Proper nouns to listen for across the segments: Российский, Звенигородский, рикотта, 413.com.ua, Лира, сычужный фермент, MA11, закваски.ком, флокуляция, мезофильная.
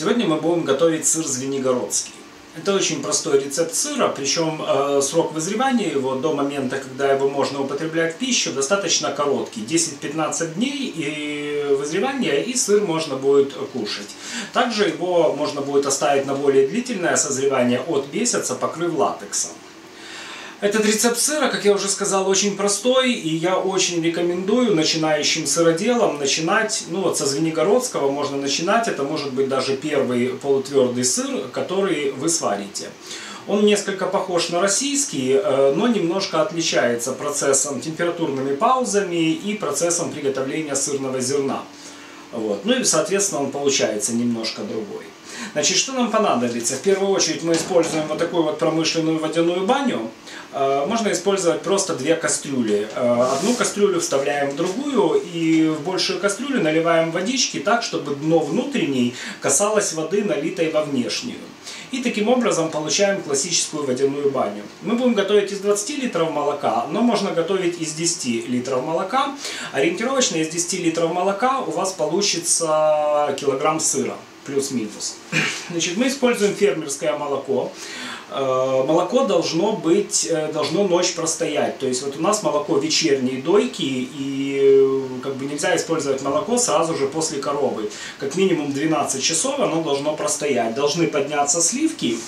Сегодня мы будем готовить сыр звенигородский. Это очень простой рецепт сыра, причем срок вызревания его до момента, когда его можно употреблять в пищу, достаточно короткий, 10-15 дней и вызревания, и сыр можно будет кушать. Также его можно будет оставить на более длительное созревание от месяца, покрыв латексом. Этот рецепт сыра, как я уже сказал, очень простой, и я очень рекомендую начинающим сыроделам начинать, вот со звенигородского можно начинать, это может быть даже первый полутвердый сыр, который вы сварите. Он несколько похож на российский, но немножко отличается процессом, температурными паузами и процессом приготовления сырного зерна. Ну и, соответственно, он получается немножко другой. Значит, что нам понадобится? В первую очередь мы используем вот такую вот промышленную водяную баню. Можно использовать просто две кастрюли. Одну кастрюлю вставляем в другую и в большую кастрюлю наливаем водички так, чтобы дно внутренней касалось воды, налитой во внешнюю. И таким образом получаем классическую водяную баню. Мы будем готовить из 20 литров молока, но можно готовить из 10 литров молока. Ориентировочно из 10 литров молока у вас получится килограмм сыра. Плюс-минус. Значит, мы используем фермерское молоко. Молоко должно ночь простоять. То есть вот у нас молоко вечерней дойки, и нельзя использовать молоко сразу же после коровы. Как минимум 12 часов оно должно простоять. Должны подняться сливки.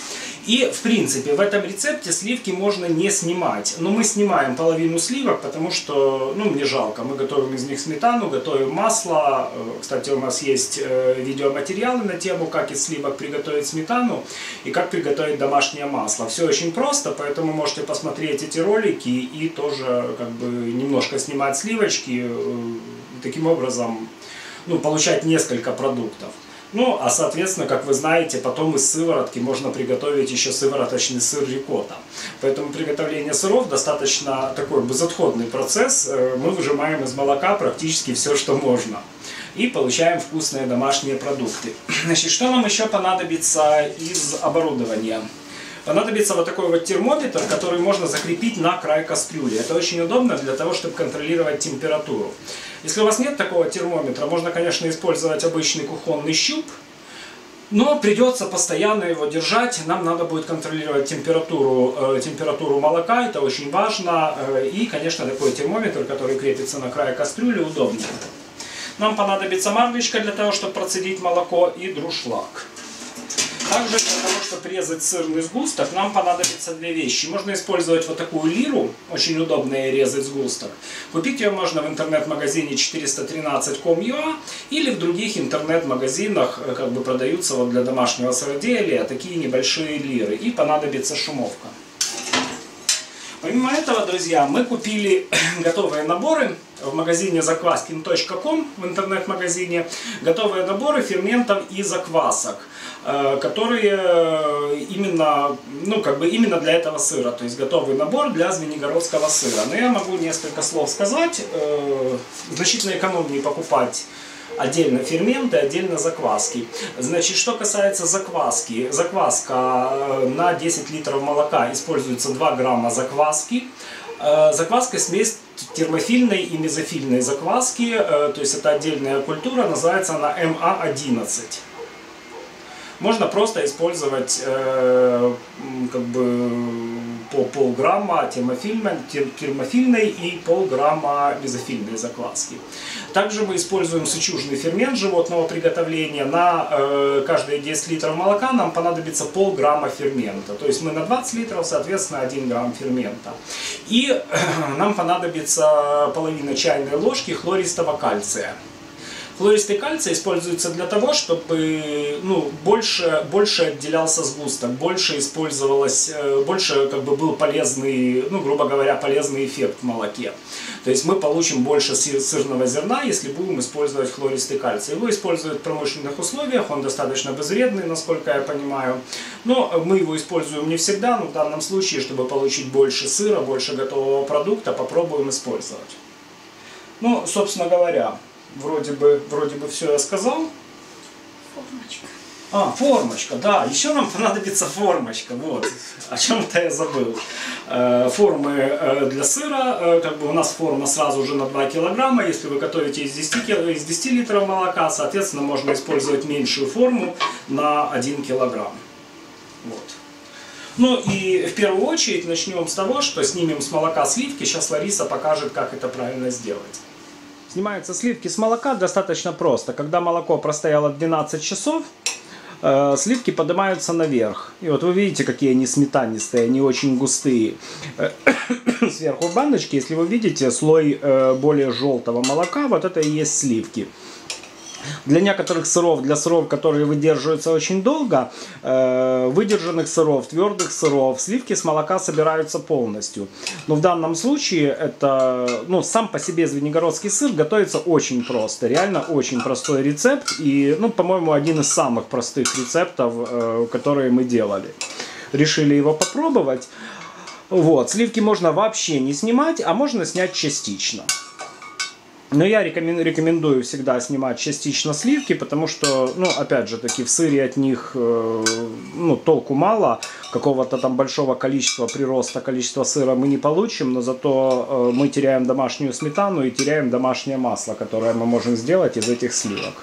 И в принципе в этом рецепте сливки можно не снимать. Но мы снимаем половину сливок, потому что мне жалко. Мы готовим из них сметану, готовим масло. Кстати, у нас есть видеоматериалы на тему, как из сливок приготовить сметану и как приготовить домашнее масло. Все очень просто, поэтому можете посмотреть эти ролики и тоже немножко снимать сливочки. Таким образом получать несколько продуктов. А соответственно, как вы знаете, потом из сыворотки можно приготовить еще сывороточный сыр рикотта. Поэтому приготовление сыров достаточно такой безотходный процесс. Мы выжимаем из молока практически все, что можно. И получаем вкусные домашние продукты. Значит, что нам еще понадобится из оборудования? Понадобится вот такой вот термометр, который можно закрепить на край кастрюли. Это очень удобно для того, чтобы контролировать температуру. Если у вас нет такого термометра, можно, конечно, использовать обычный кухонный щуп. Но придется постоянно его держать. Нам надо будет контролировать температуру молока. Это очень важно. И, конечно, такой термометр, который крепится на край кастрюли, удобнее. Нам понадобится марлечка для того, чтобы процедить молоко, и друшлаг. Также для того, чтобы резать сырный сгусток, нам понадобится две вещи. Можно использовать вот такую лиру, очень удобно резать сгусток. Купить ее можно в интернет-магазине 413.com.ua или в других интернет-магазинах, продаются вот для домашнего сыроделия такие небольшие лиры. И понадобится шумовка. Помимо этого, друзья, мы купили готовые наборы в магазине закваски.ком, в интернет-магазине. Готовые наборы ферментов и заквасок, которые именно для этого сыра. То есть готовый набор для звенигородского сыра. Но я могу несколько слов сказать. Значительно экономнее покупать отдельно ферменты, отдельно закваски. Значит, что касается закваски. Закваска на 10 литров молока используется 2 грамма закваски. Закваска – смесь термофильной и мезофильной закваски. То есть это отдельная культура, называется она MA11. Можно просто использовать по полграмма термофильной и полграмма мезофильной закваски. Также мы используем сычужный фермент животного приготовления. На каждые 10 литров молока нам понадобится полграмма фермента. То есть мы на 20 литров, соответственно, 1 грамм фермента. И нам понадобится половина чайной ложки хлористого кальция. Хлористый кальций используется для того, чтобы больше отделялся сгусток, больше был полезный, полезный эффект в молоке. То есть мы получим больше сырного зерна, если будем использовать хлористый кальций. Его используют в промышленных условиях, он достаточно безвредный, насколько я понимаю. Но мы его используем не всегда, но в данном случае, чтобы получить больше сыра, больше готового продукта, попробуем использовать. Собственно говоря, вроде бы все я сказал. Формочка. Формочка, да, еще нам понадобится формочка, вот, о чем-то я забыл. Формы для сыра, как бы у нас форма сразу же на 2 килограмма, если вы готовите из 10 литров молока, соответственно, можно использовать меньшую форму на 1 килограмм. Вот. Ну и в первую очередь начнем с того, что снимем с молока сливки, сейчас Лариса покажет, как это правильно сделать. Снимаются сливки с молока достаточно просто, когда молоко простояло 12 часов, сливки поднимаются наверх. И вот вы видите, какие они сметанистые, они очень густые. Сверху в баночке, если вы видите, слой более желтого молока, вот это и есть сливки. Для некоторых сыров, для сыров, которые выдерживаются очень долго, выдержанных сыров, твердых сыров, сливки с молока собираются полностью. Но в данном случае это, ну, сам по себе звенигородский сыр готовится очень просто. Реально очень простой рецепт и, ну, по-моему, один из самых простых рецептов, которые мы делали. Решили его попробовать. Вот, сливки можно вообще не снимать, а можно снять частично. Но я рекомендую всегда снимать частично сливки, потому что, ну, опять же таки, в сыре от них ну, толку мало. Какого-то там большого количества прироста, количества сыра мы не получим, но зато мы теряем домашнюю сметану и теряем домашнее масло, которое мы можем сделать из этих сливок.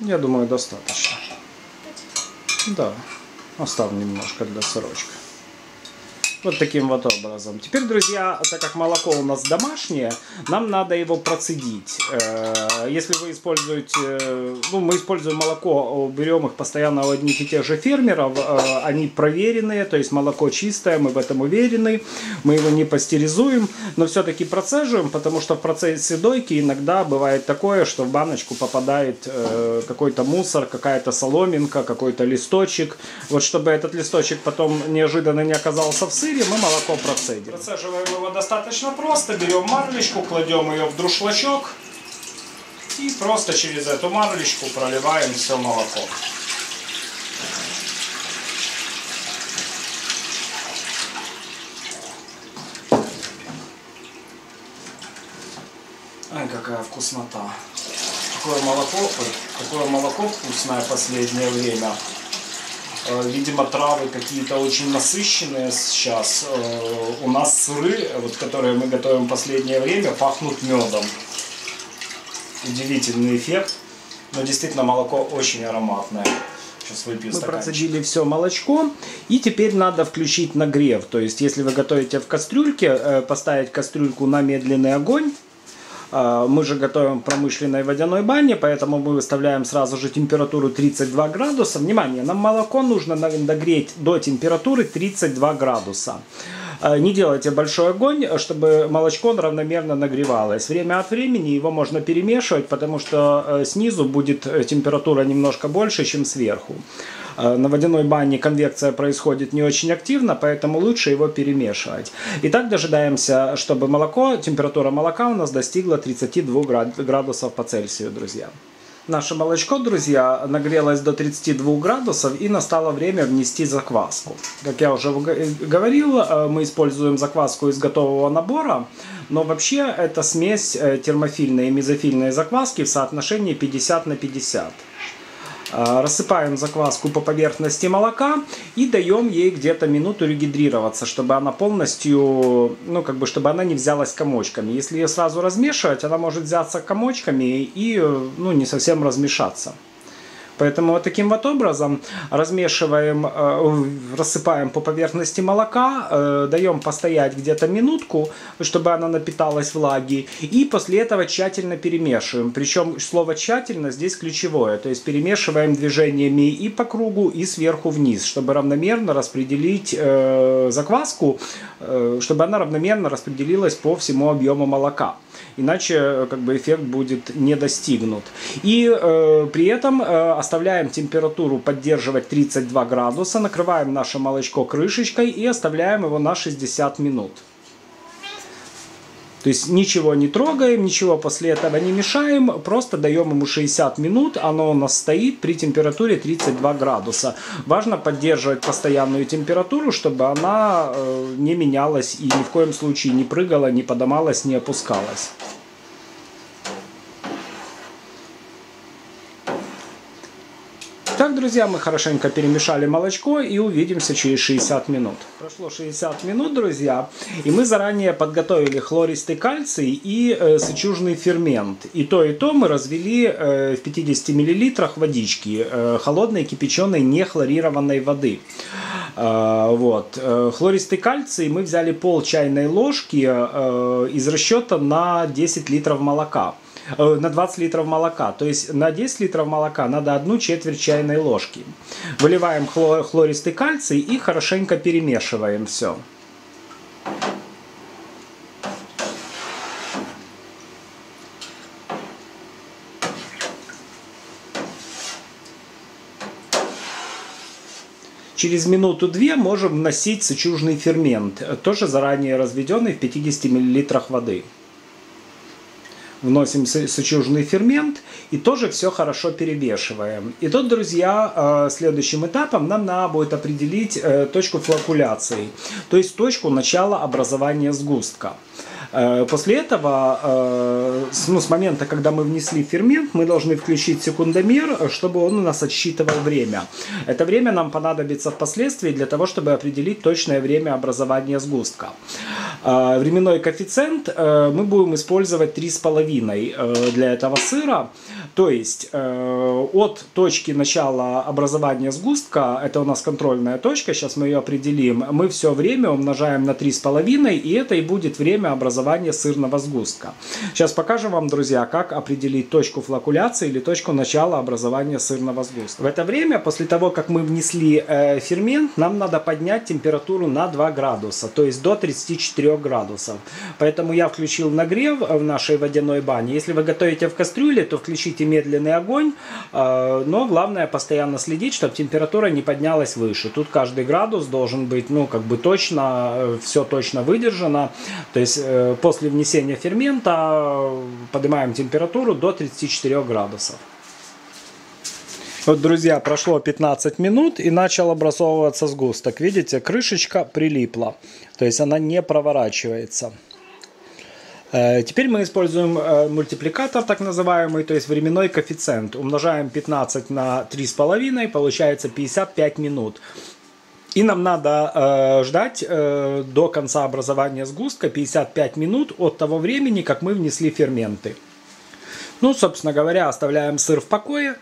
Я думаю, достаточно. Да, оставим немножко для сырочка. Вот таким вот образом. Теперь, друзья, так как молоко у нас домашнее, нам надо его процедить. Если вы используете... Ну, мы используем молоко, берем их постоянно у одних и тех же фермеров. Они проверенные, то есть молоко чистое, мы в этом уверены. Мы его не пастеризуем, но все-таки процеживаем, потому что в процессе дойки иногда бывает такое, что в баночку попадает какой-то мусор, какая-то соломинка, какой-то листочек. Вот чтобы этот листочек потом неожиданно не оказался в сыре, мы молоко процедим. Процеживаем его достаточно просто. Берем марлечку, кладем ее в дуршлачок и просто через эту марлечку проливаем все молоко. Ай, какая вкуснота. Такое молоко вкусное последнее время. Видимо, травы какие-то очень насыщенные сейчас. У нас сыры, вот, которые мы готовим в последнее время, пахнут медом. Удивительный эффект. Но действительно молоко очень ароматное. Сейчас выпью стаканчик. Мы процедили все молочко. И теперь надо включить нагрев. То есть, если вы готовите в кастрюльке, поставить кастрюльку на медленный огонь. Мы же готовим в промышленной водяной бане, поэтому мы выставляем сразу же температуру 32 градуса. Внимание, нам молоко нужно нагреть до температуры 32 градуса. Не делайте большой огонь, чтобы молочко равномерно нагревалось. Время от времени его можно перемешивать, потому что снизу будет температура немножко больше, чем сверху. На водяной бане конвекция происходит не очень активно, поэтому лучше его перемешивать. Итак, дожидаемся, чтобы молоко, температура молока у нас достигла 32 градусов по Цельсию, друзья. Наше молочко, друзья, нагрелось до 32 градусов и настало время внести закваску. Как я уже говорил, мы используем закваску из готового набора, но вообще это смесь термофильной и мезофильной закваски в соотношении 50 на 50. Рассыпаем закваску по поверхности молока и даем ей где-то минуту регидрироваться, чтобы она полностью, ну, как бы, чтобы она не взялась комочками. Если ее сразу размешивать, она может взяться комочками и, ну, не совсем размешаться. Поэтому вот таким вот образом размешиваем, рассыпаем по поверхности молока, даем постоять где-то минутку, чтобы она напиталась влаги, и после этого тщательно перемешиваем. Причем слово «тщательно» здесь ключевое, то есть перемешиваем движениями и по кругу, и сверху вниз, чтобы равномерно распределить закваску, чтобы она равномерно распределилась по всему объему молока. Иначе, как бы, эффект будет не достигнут. И при этом оставляем температуру поддерживать 32 градуса, накрываем наше молочко крышечкой и оставляем его на 60 минут. То есть ничего не трогаем, ничего после этого не мешаем, просто даем ему 60 минут, оно у нас стоит при температуре 32 градуса. Важно поддерживать постоянную температуру, чтобы она не менялась и ни в коем случае не прыгала, не поднималась, не опускалась. Так, друзья, мы хорошенько перемешали молочко и увидимся через 60 минут. Прошло 60 минут, друзья, и мы заранее подготовили хлористый кальций и сычужный фермент. И то мы развели в 50 мл водички, холодной, кипяченой, нехлорированной воды. Вот. Хлористый кальций мы взяли пол чайной ложки из расчета на 10 литров молока. На 20 литров молока. То есть на 10 литров молока надо 1/4 чайной ложки. Выливаем хлористый кальций и хорошенько перемешиваем все. Через минуту-две можем вносить сычужный фермент, тоже заранее разведенный в 50 мл воды. Вносим сычужный фермент и тоже все хорошо перемешиваем. И тут, друзья, следующим этапом нам надо будет определить точку флокуляции, то есть точку начала образования сгустка. После этого, с момента, когда мы внесли фермент, мы должны включить секундомер, чтобы он у нас отсчитывал время. Это время нам понадобится впоследствии для того, чтобы определить точное время образования сгустка. Временной коэффициент мы будем использовать 3,5 для этого сыра. То есть от точки начала образования сгустка, это у нас контрольная точка, сейчас мы ее определим, мы все время умножаем на 3,5, и это и будет время образования сырного сгустка. Сейчас покажу вам, друзья, как определить точку флокуляции или точку начала образования сырного сгустка. В это время, после того, как мы внесли фермент, нам надо поднять температуру на 2 градуса, то есть до 34 градусов. Поэтому я включил нагрев в нашей водяной бане. Если вы готовите в кастрюле, то включите медленный огонь, но главное постоянно следить, чтобы температура не поднялась выше. Тут каждый градус должен быть, ну, как бы точно, все точно выдержано, то есть после внесения фермента поднимаем температуру до 34 градусов. Вот, друзья, прошло 15 минут и начал образовываться сгусток. Видите, крышечка прилипла, то есть она не проворачивается. Теперь мы используем мультипликатор, так называемый, то есть временной коэффициент. Умножаем 15 на 3,5, получается 55 минут. И нам надо ждать до конца образования сгустка 55 минут от того времени, как мы внесли ферменты. Ну, собственно говоря, оставляем сыр в покое.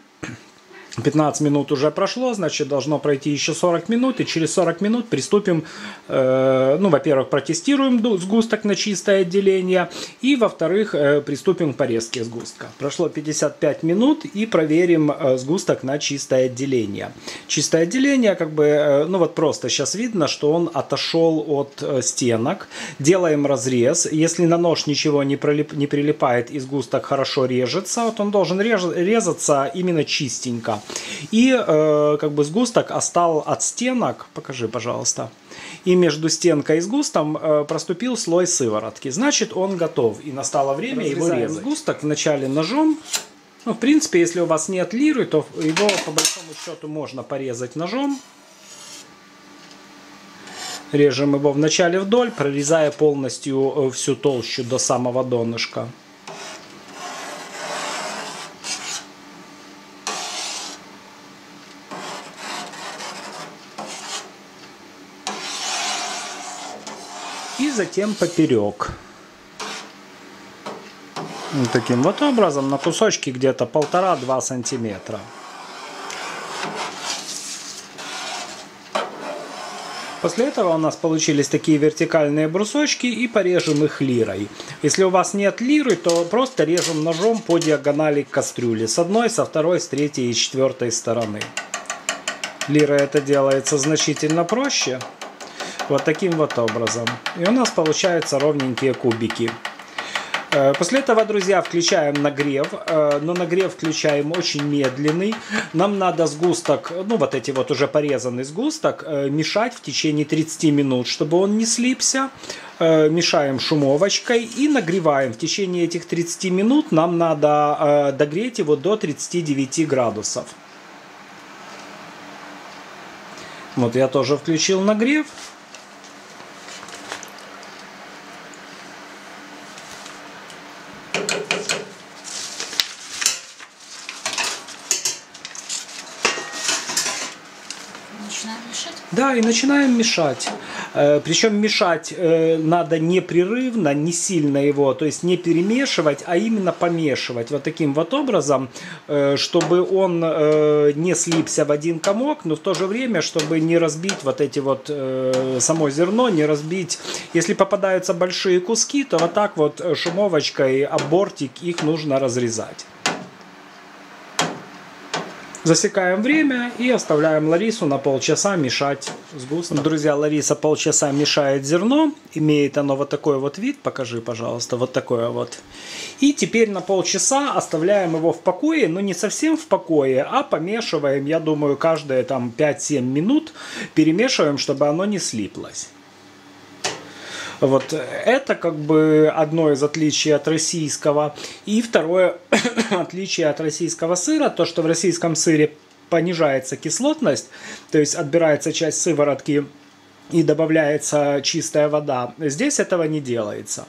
15 минут уже прошло, значит, должно пройти еще 40 минут. И через 40 минут приступим, ну, во-первых, протестируем сгусток на чистое отделение. И, во-вторых, приступим к порезке сгустка. Прошло 55 минут и проверим сгусток на чистое отделение. Чистое отделение, как бы, ну, вот просто сейчас видно, что он отошел от стенок. Делаем разрез. Если на нож ничего не прилипает и сгусток хорошо режется, вот он должен резаться именно чистенько. И как бы сгусток остал от стенок, покажи, пожалуйста, и между стенкой и сгустом проступил слой сыворотки. Значит, он готов, и настало время его резать. Сгусток вначале ножом. Ну, в принципе, если у вас нет лиры, то его по большому счету можно порезать ножом. Режем его вначале вдоль, прорезая полностью всю толщу до самого донышка. И затем поперек. Вот таким вот образом, на кусочки где-то 1,5-2 сантиметра. После этого у нас получились такие вертикальные брусочки, и порежем их лирой. Если у вас нет лиры, то просто режем ножом по диагонали к кастрюле. С одной, со второй, с третьей и с четвертой стороны. Лира это делается значительно проще. Вот таким вот образом. И у нас получаются ровненькие кубики. После этого, друзья, включаем нагрев, но нагрев включаем очень медленный. Нам надо сгусток, ну вот эти вот уже порезанный сгусток, мешать в течение 30 минут, чтобы он не слипся. Мешаем шумовочкой и нагреваем. В течение этих 30 минут нам надо догреть его до 39 градусов. Вот я тоже включил нагрев. Да, и начинаем мешать. Причем мешать надо непрерывно, не сильно его, то есть не перемешивать, а именно помешивать вот таким вот образом, чтобы он не слипся в один комок, но в то же время, чтобы не разбить вот эти вот само зерно, не разбить. Если попадаются большие куски, то вот так вот шумовочкой об бортик их нужно разрезать. Засекаем время и оставляем Ларису на полчаса мешать сгусток. Друзья, Лариса полчаса мешает зерно. Имеет оно вот такой вот вид. Покажи, пожалуйста, вот такое вот. И теперь на полчаса оставляем его в покое. Но не совсем в покое, а помешиваем, я думаю, каждые там 5-7 минут. Перемешиваем, чтобы оно не слиплось. Вот это как бы одно из отличий от российского. И второе отличие от российского сыра, то что в российском сыре понижается кислотность, то есть отбирается часть сыворотки и добавляется чистая вода. Здесь этого не делается.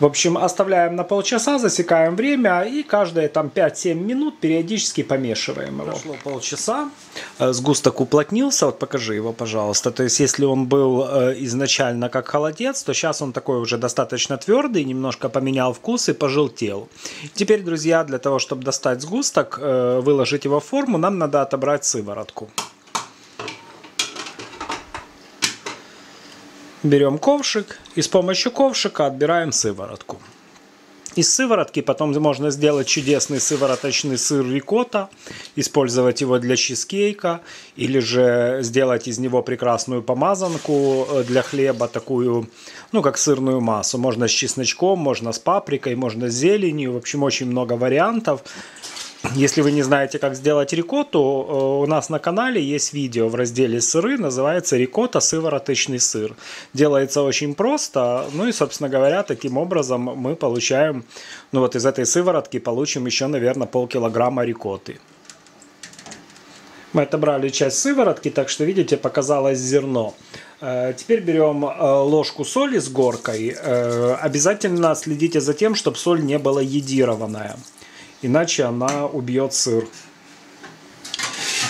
В общем, оставляем на полчаса, засекаем время и каждые там 5-7 минут периодически помешиваем его. Прошло полчаса, сгусток уплотнился, вот покажи его, пожалуйста. То есть, если он был изначально как холодец, то сейчас он такой уже достаточно твердый, немножко поменял вкус и пожелтел. Теперь, друзья, для того, чтобы достать сгусток, выложить его в форму, нам надо отобрать сыворотку. Берем ковшик и с помощью ковшика отбираем сыворотку. Из сыворотки потом можно сделать чудесный сывороточный сыр рикотта, использовать его для чизкейка или же сделать из него прекрасную помазанку для хлеба, такую, ну, как сырную массу. Можно с чесночком, можно с паприкой, можно с зеленью, в общем, очень много вариантов. Если вы не знаете, как сделать рикотту, у нас на канале есть видео в разделе «Сыры», называется «Рикотта. Сывороточный сыр». Делается очень просто, ну и, собственно говоря, таким образом мы получаем, ну вот из этой сыворотки получим еще, наверное, полкилограмма рикотты. Мы отобрали часть сыворотки, так что, видите, показалось зерно. Теперь берем ложку соли с горкой. Обязательно следите за тем, чтобы соль не была йодированная. Иначе она убьет сыр.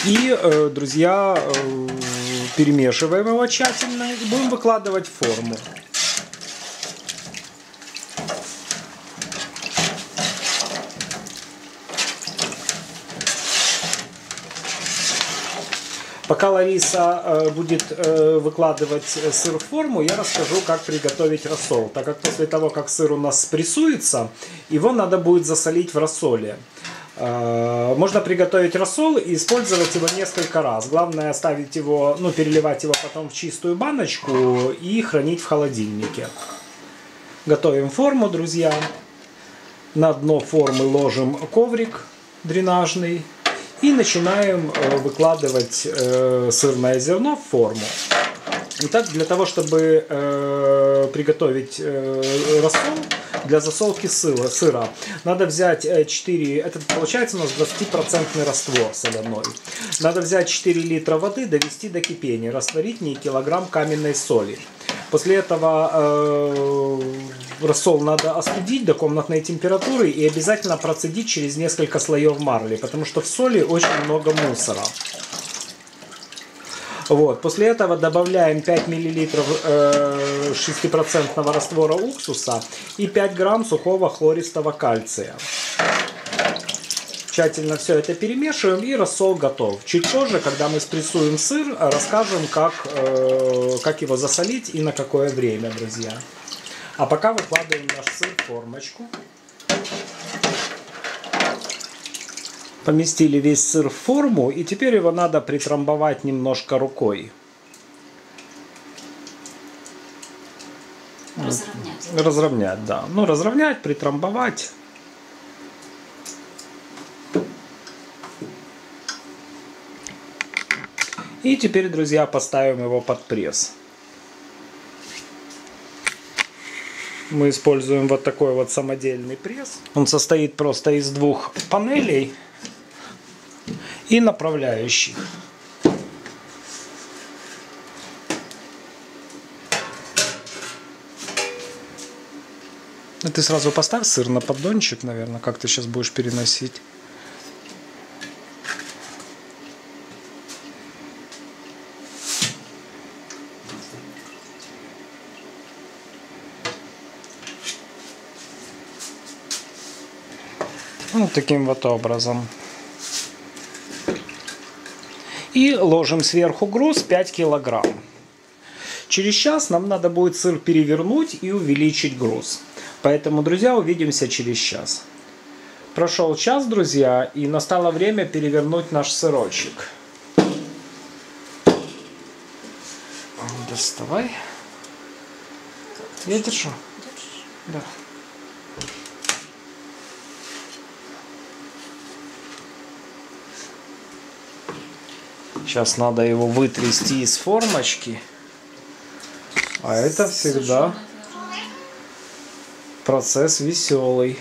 И, друзья, перемешиваем его тщательно и будем выкладывать в форму. Пока Лариса будет выкладывать сыр в форму, я расскажу, как приготовить рассол. Так как после того, как сыр у нас спрессуется, его надо будет засолить в рассоле. Можно приготовить рассол и использовать его несколько раз. Главное оставить его, ну, переливать его потом в чистую баночку и хранить в холодильнике. Готовим форму, друзья. На дно формы ложим коврик дренажный. И начинаем выкладывать сырное зерно в форму. Итак, для того, чтобы приготовить рассол, для засолки сыра, надо взять 4, это получается у нас 20% раствор соляной. Надо взять 4 литра воды, довести до кипения, растворить в ней килограмм каменной соли. После этого рассол надо остудить до комнатной температуры и обязательно процедить через несколько слоев марли, потому что в соли очень много мусора. Вот. После этого добавляем 5 мл 6% раствора уксуса и 5 грамм сухого хлористого кальция. Тщательно все это перемешиваем и рассол готов. Чуть позже, когда мы спрессуем сыр, расскажем, как его засолить и на какое время, друзья. А пока выкладываем наш сыр в формочку. Поместили весь сыр в форму, и теперь его надо притрамбовать немножко рукой. Разровнять. Разровнять, да. Ну, разровнять, притрамбовать. И теперь, друзья, поставим его под пресс. Мы используем вот такой вот самодельный пресс. Он состоит просто из двух панелей и направляющих. Ты сразу поставь сыр на поддончик, наверное, как ты сейчас будешь переносить. Вот таким вот образом. И ложим сверху груз 5 килограмм. Через час нам надо будет сыр перевернуть и увеличить груз. Поэтому, друзья, увидимся через час. Прошел час, друзья, и настало время перевернуть наш сырочек. Доставай. Я держу? Да. Сейчас надо его вытрясти из формочки. А это всегда процесс веселый.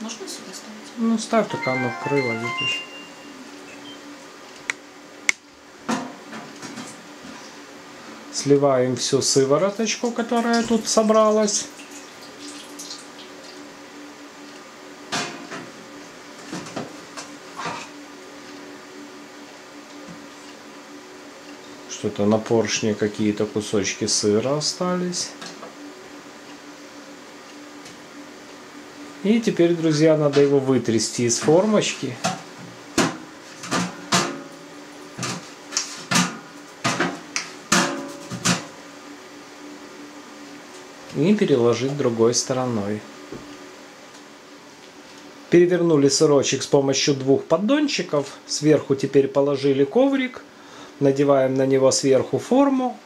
Можно сюда ставить? Ну, ставь, только оно крыло, видишь. Сливаем всю сывороточку, которая тут собралась. Что-то на поршне какие-то кусочки сыра остались. И теперь, друзья, надо его вытрясти из формочки. И переложить другой стороной. Перевернули сырочек с помощью двух поддончиков. Сверху теперь положили коврик. Надеваем на него сверху форму.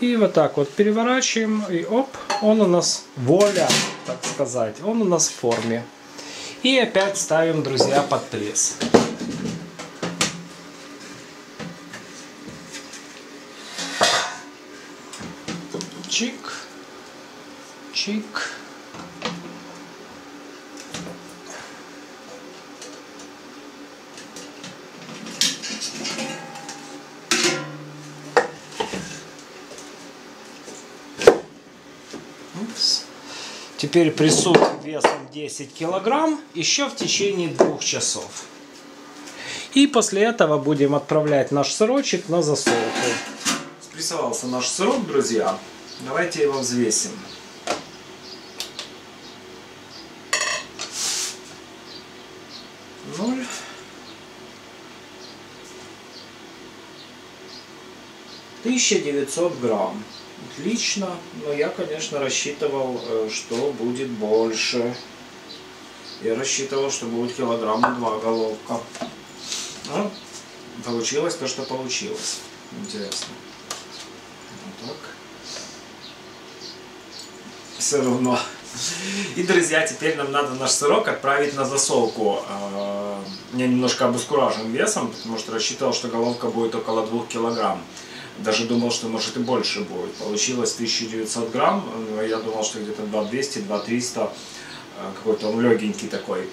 И вот так вот переворачиваем. И оп, он у нас, вуаля, так сказать, он у нас в форме. И опять ставим, друзья, под пресс. Чик, чик. Теперь прессуем весом 10 килограмм еще в течение 2 часов. И после этого будем отправлять наш сырочек на засолку. Спрессовался наш сырок, друзья. Давайте его взвесим. Тысяча 900 грамм. Отлично, но я, конечно, рассчитывал, что будет больше. Я рассчитывал, что будет килограмма 2 головка. Но получилось то, что получилось. Интересно. Вот так. Все равно. И, друзья, теперь нам надо наш сырок отправить на засолку. Я немножко обескуражен весом, потому что рассчитывал, что головка будет около 2 килограмм. Даже думал, что может и больше будет. Получилось 1900 грамм. Я думал, что где-то 2200-2300. Какой-то он легенький такой.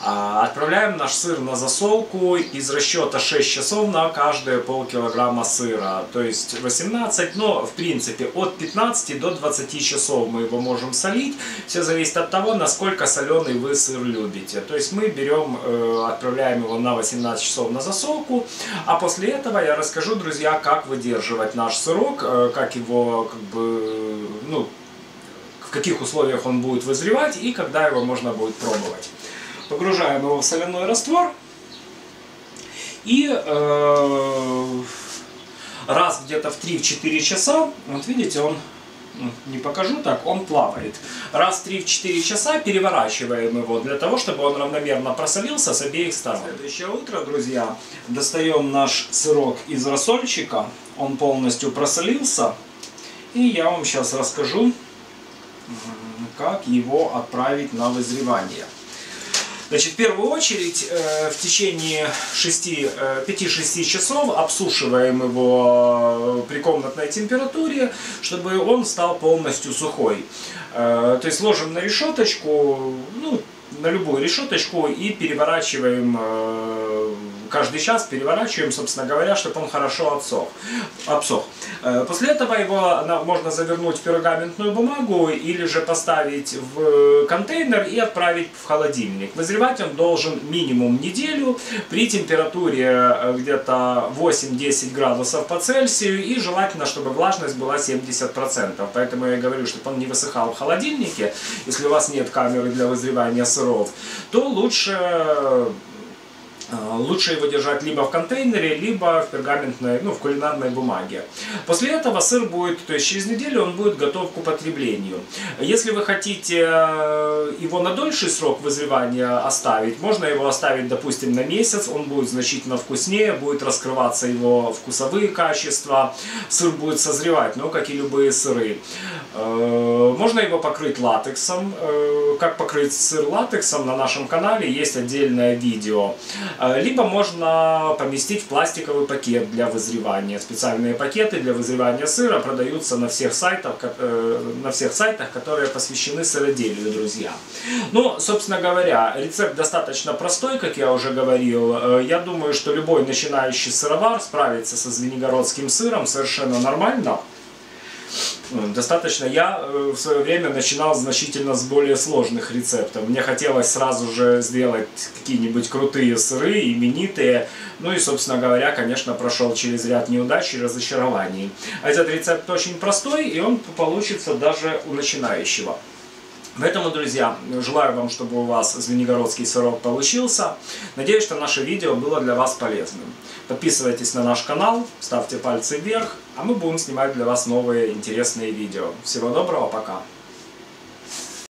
Отправляем наш сыр на засолку из расчета 6 часов на каждые полкилограмма сыра. То есть 18, но в принципе от 15 до 20 часов мы его можем солить. Все зависит от того, насколько соленый вы сыр любите. То есть мы берем, отправляем его на 18 часов на засолку. А после этого я расскажу, друзья, как выдерживать наш сырок, как его, как бы, ну, в каких условиях он будет вызревать и когда его можно будет пробовать. Погружаем его в соляной раствор. И раз где-то в 3-4 часа, вот видите, он не покажу так, он плавает. Раз в 3-4 часа переворачиваем его, для того, чтобы он равномерно просолился с обеих сторон. Следующее утро, друзья, достаем наш сырок из рассольчика. Он полностью просолился. И я вам сейчас расскажу, как его отправить на вызревание. Значит, в первую очередь в течение 5-6 часов обсушиваем его при комнатной температуре, чтобы он стал полностью сухой. То есть ложим на решеточку, на любую решеточку, и переворачиваем каждый час, переворачиваем, собственно говоря, чтобы он хорошо обсох. После этого его можно завернуть в пергаментную бумагу или же поставить в контейнер и отправить в холодильник. Вызревать он должен минимум неделю при температуре где-то 8-10 градусов по Цельсию, и желательно, чтобы влажность была 70%. Поэтому я говорю, чтобы он не высыхал в холодильнике. Если у вас нет камеры для вызревания сыров, то лучше его держать либо в контейнере, либо в пергаментной, в кулинарной бумаге. После этого сыр будет, то есть через неделю он будет готов к употреблению. Если вы хотите его на дольший срок вызревания оставить, можно его оставить, допустим, на месяц, он будет значительно вкуснее, будет раскрываться его вкусовые качества, сыр будет созревать, как и любые сыры. Можно его покрыть латексом. Как покрыть сыр латексом, на нашем канале есть отдельное видео. Либо можно поместить в пластиковый пакет для вызревания. Специальные пакеты для вызревания сыра продаются на всех сайтах, которые посвящены сыроделию, друзья. Собственно говоря, рецепт достаточно простой, как я уже говорил. Я думаю, что любой начинающий сыровар справится со звенигородским сыром совершенно нормально. Достаточно. Я в свое время начинал значительно с более сложных рецептов. Мне хотелось сразу же сделать какие-нибудь крутые сыры, именитые. Собственно говоря, конечно, прошел через ряд неудач и разочарований. Этот рецепт очень простой, и он получится даже у начинающего. Поэтому, друзья, желаю вам, чтобы у вас звенигородский сырок получился. Надеюсь, что наше видео было для вас полезным. Подписывайтесь на наш канал, ставьте пальцы вверх, а мы будем снимать для вас новые интересные видео. Всего доброго, пока!